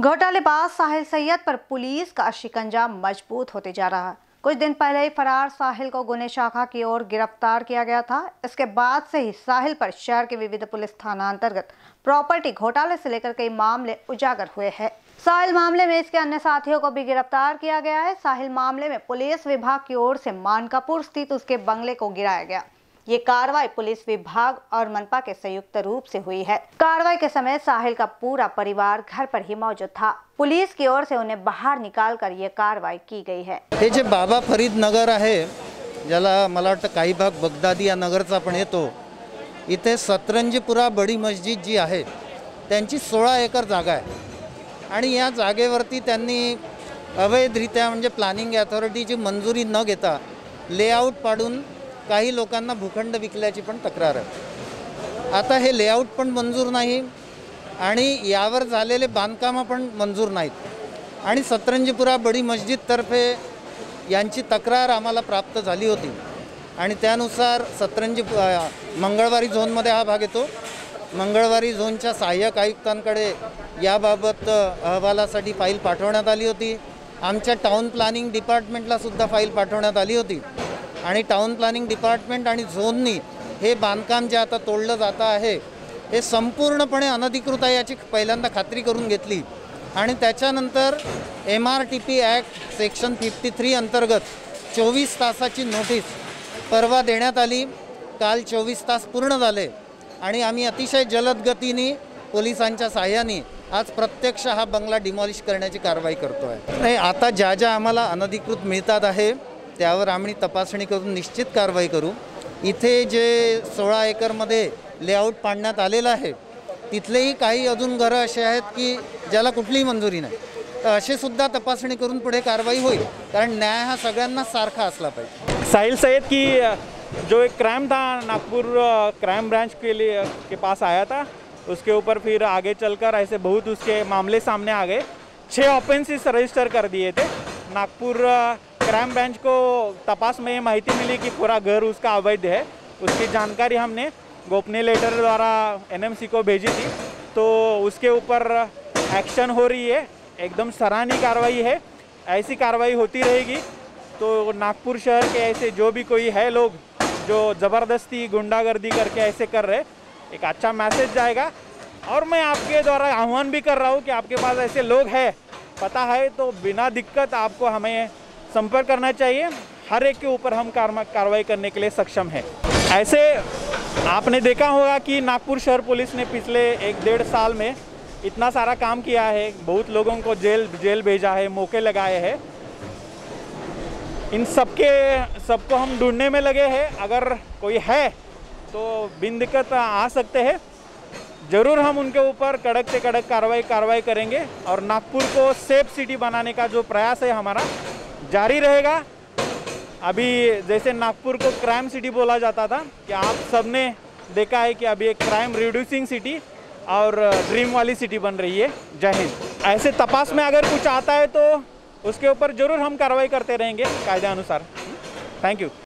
घोटालेबाज साहिल सैयद पर पुलिस का शिकंजा मजबूत होते जा रहा है। कुछ दिन पहले ही फरार साहिल को गुने शाखा की ओर गिरफ्तार किया गया था। इसके बाद से ही साहिल पर शहर के विविध पुलिस थाना अंतर्गत प्रॉपर्टी घोटाले से लेकर कई मामले उजागर हुए हैं। साहिल मामले में इसके अन्य साथियों को भी गिरफ्तार किया गया है। साहिल मामले में पुलिस विभाग की ओर से मानकापुर स्थित उसके बंगले को गिराया गया। ये कार्रवाई पुलिस विभाग और मनपा के संयुक्त रूप से हुई है। कार्रवाई के समय साहिल का पूरा परिवार घर पर ही मौजूद था। पुलिस की ओर से उन्हें बाहर निकालकर ये कार्रवाई की गई है। हे जे बाबा फरीद नगर आहे, ज्याला मला वाटतं काही भाग बगदादिया नगरचा पण येतो, इथे सतरंजीपुरा बड़ी मस्जिद जी आहे त्यांची 16 एकर जागा आहे आणि या जागेवरती त्यांनी अवैधरित्या म्हणजे प्लॅनिंग अथॉरिटीची मंजुरी न घेता लेआउट पाडून काही लोकांना भूखंड विकल्याची पण तक्रार आहे। आता हे लेआउट पण मंजूर नाही आणि यावर झालेले बांधकाम पण मंजूर नाहीत आणि सतरंजीपुरा बड़ी मस्जिद तर्फे यांची तक्रार आम्हाला प्राप्त झाली होती आणि त्यानुसार मंगळवारी झोन मध्ये हा भाग येतो। मंगळवारी झोनच्या सहाय्यक आयुक्तांकडे याबाबत अहवालासाठी फाईल पाठवण्यात आली होती। आमच्या टाउन प्लॅनिंग डिपार्टमेंटला सुद्धा फाईल पाठवण्यात आली होती आणि टाउन प्लॅनिंग डिपार्टमेंट आणि झोननी हे बांधकाम जे आता तोडलं जात आहे हे संपूर्णपणे अनधिकृत आहे याची पहिल्यांदा खात्री करून घेतली आणि त्याच्यानंतर MRTP ॲक्ट सेक्शन 53 अंतर्गत 24 तासाची नोटीस परवा देण्यात आली। काल 24 तास पूर्ण झाले आणि आम्ही अतिशय जलद गतीने पोलिसांच्या सहाय्याने आज प्रत्यक्ष हा बंगला डिमॉलिश करण्याची कारवाई करतोय। नाही आता ज्या आम्हाला अनधिकृत मिळतात आहे त्यावर आम्ही तपासणी करून निश्चित कारवाई करू। इथे जे 16 एकर मध्ये लेआउट पाडण्यात आलेला आहे तिथलेही काही अजून घर असे आहेत की ज्याला कुठलीही मंजुरी नाही, तर असे सुद्धा तपासणी करून पुढे कारवाई होईल, कारण न्याय हा सगळ्यांना सारखा असला पाहिजे। साहिल सैयद की जो एक क्राइम था नागपुर क्राइम ब्रांच के पास आया था, उसके ऊपर फिर आगे चलकर ऐसे बहुत उसके मामले सामने आ गए। 6 ऑफेंसेस रजिस्टर कर दिए थे। नागपुर क्राइम ब्रांच को तपास में माहिती मिली कि पूरा घर उसका अवैध है। उसकी जानकारी हमने गोपनीय लेटर द्वारा NMC को भेजी थी, तो उसके ऊपर एक्शन हो रही है। एकदम सराहनीय कार्रवाई है, ऐसी कार्रवाई होती रहेगी। तो नागपुर शहर के ऐसे जो भी कोई है लोग जो ज़बरदस्ती गुंडागर्दी करके ऐसे कर रहे, एक अच्छा मैसेज जाएगा। और मैं आपके द्वारा आह्वान भी कर रहा हूँ कि आपके पास ऐसे लोग हैं, पता है, तो बिना दिक्कत आपको हमें संपर्क करना चाहिए। हर एक के ऊपर हम कार्रवाई करने के लिए सक्षम हैं। ऐसे आपने देखा होगा कि नागपुर शहर पुलिस ने पिछले 1-1.5 साल में इतना सारा काम किया है, बहुत लोगों को जेल भेजा है, मौके लगाए हैं। इन सबको हम ढूंढने में लगे हैं। अगर कोई है तो बिन दिक्कत आ सकते हैं। ज़रूर हम उनके ऊपर कड़क से कड़क कार्रवाई करेंगे और नागपुर को सेफ सिटी बनाने का जो प्रयास है हमारा जारी रहेगा। अभी जैसे नागपुर को क्राइम सिटी बोला जाता था, कि आप सबने देखा है कि अभी एक क्राइम रिड्यूसिंग सिटी और ड्रीम वाली सिटी बन रही है। जय हिंद। ऐसे तपास में अगर कुछ आता है तो उसके ऊपर ज़रूर हम कार्रवाई करते रहेंगे कायदे अनुसार। Thank you.